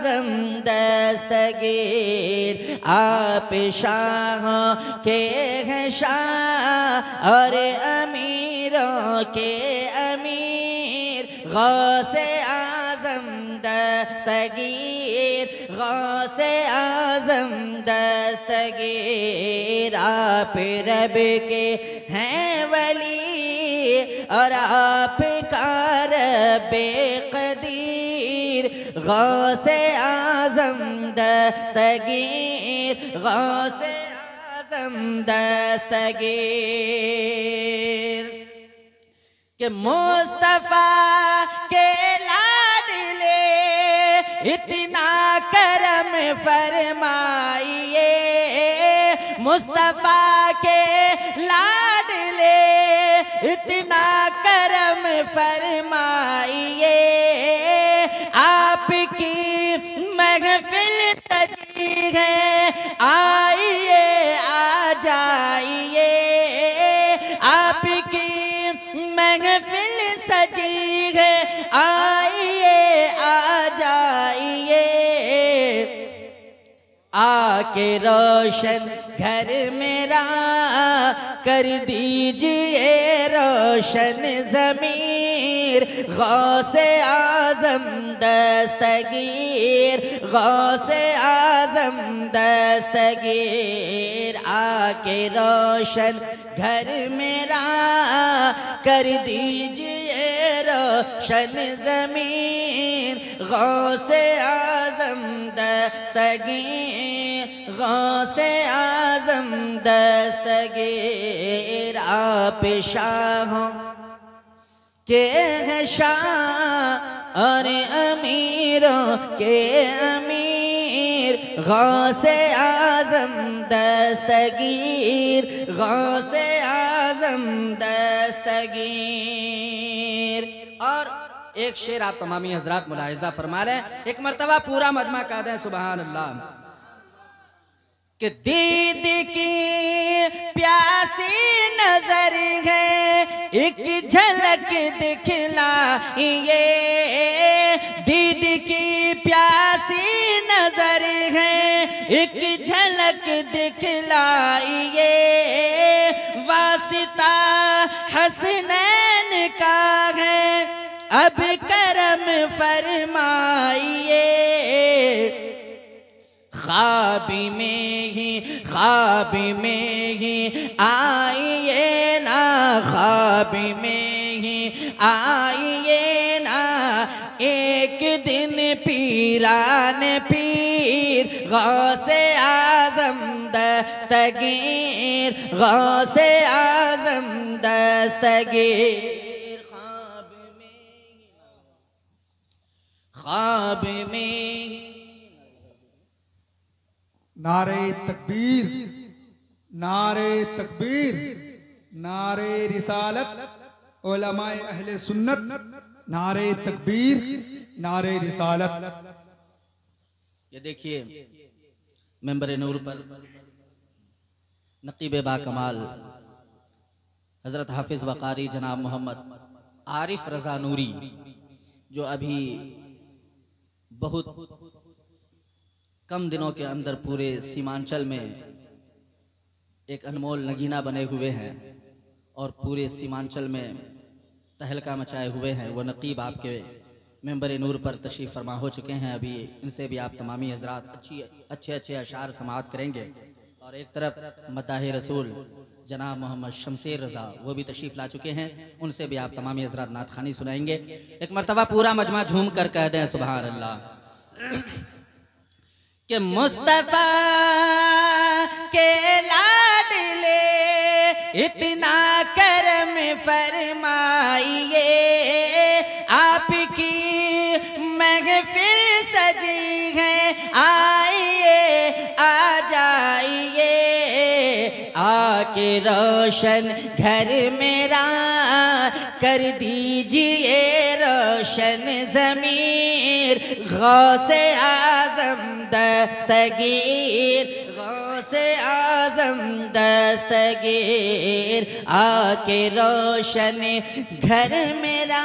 आज़म दस्तगीर आप शाहों के हैं शाह और अमीरों के अमीर। गौसे आज़म दस्तगीर, गौसे आज़म दस्तगीर आप रब के हैं वली और आपका रब्बे कदीर। गौसे आज़म दस्तगीर, गौसे आज़म दस्तगीर के मुस्तफ़ा के लाडले इतना करम फरमाइए। मुस्तफ़ा के लाडले इतना करम फरमाइए। आपकी महफिल सजी है, आइए आ जाइए। आपकी महफिल सजी है, आइए आ जाइए। आके रोशन घर मेरा कर दीजिए रोशन ज़मीर। गौसे आज़म दस्तगीर, गौसे आज़म दस्तगीर आके रोशन घर मेरा कर दीजिए रोशन ज़मीर। गौसे आज़म दस्तगीर, गौसे आज़म दस्तगीर आप शाहों के हैं शाह और अमीरों के अमीर। गौसे आज़म दस्तगीर, गौसे आज़म दस्तगीर। और एक शेर आप तमामी हजरात मुलाहिजा फरमा रहे हैं, एक मरतबा पूरा मजमा कह दें सुबहान अल्लाह। कि दीद की प्यासी नजर है एक झलक दिखलाइए। दीद की प्यासी नजर है एक झलक दिखलाइए। वास्ता हसनैन का है अब करम फरमाइए। ख्वाब में ही आइए ना, ख्वाब में ही आइए ना। एक दिन पीरान पीर गौसे आज़म दस्तगीर, गौसे आज़म दस्तगीर। ख्वाब में नारे तकबीर, नारे तकबीर, नारे रिसालत, उलमाए अहले सुन्नत। नारे तकबीर, नारे रिसालत। ये देखिए मेंबर नूर पर नक़ीब बा कमाल हजरत हाफिज वकारी जनाब मोहम्मद आरिफ रजा नूरी, जो अभी बहुत कम दिनों के अंदर पूरे सीमांचल में एक अनमोल नगीना बने हुए हैं और पूरे सीमांचल में तहलका मचाए हुए हैं, वो नक़ीब आपके मेंबर नूर पर तशरीफ़ फरमा हो चुके हैं। अभी इनसे भी आप तमामी हजरात अच्छे अच्छे अशार समाअत करेंगे। और एक तरफ मदाहे रसूल जनाब मोहम्मद शमशेर रज़ा, वो भी तशरीफ़ ला चुके हैं, उनसे भी आप तमामी हजरात नात खानी सुनाएंगे। एक मरतबा पूरा मजमा झूम कर कह दें सुभान अल्लाह। के मुस्तफ़ा के लाडले इतना करम फरमाइए। आपकी महफिल सजी है, आइए आ जाइए। आके रोशन घर मेरा कर दीजिए रोशन ज़मीर गौसे आज़म दस्तगीर गौसे आज़म दस्तगीर आके रोशन घर मेरा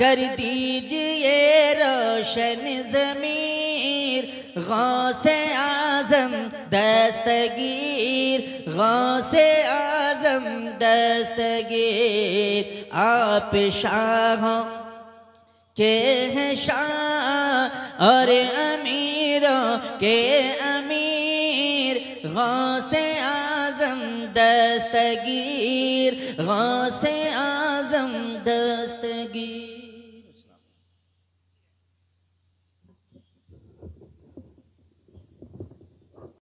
कर दीजिए रोशन ज़मीर गौसे आज़म दस्तगीर गौसे आज़म दस्तगीर आप शाहों के हैं शाह और अमीरों के अमीर गौसे आज़म दस्तगीर गौसे आज़म दस्तगीर।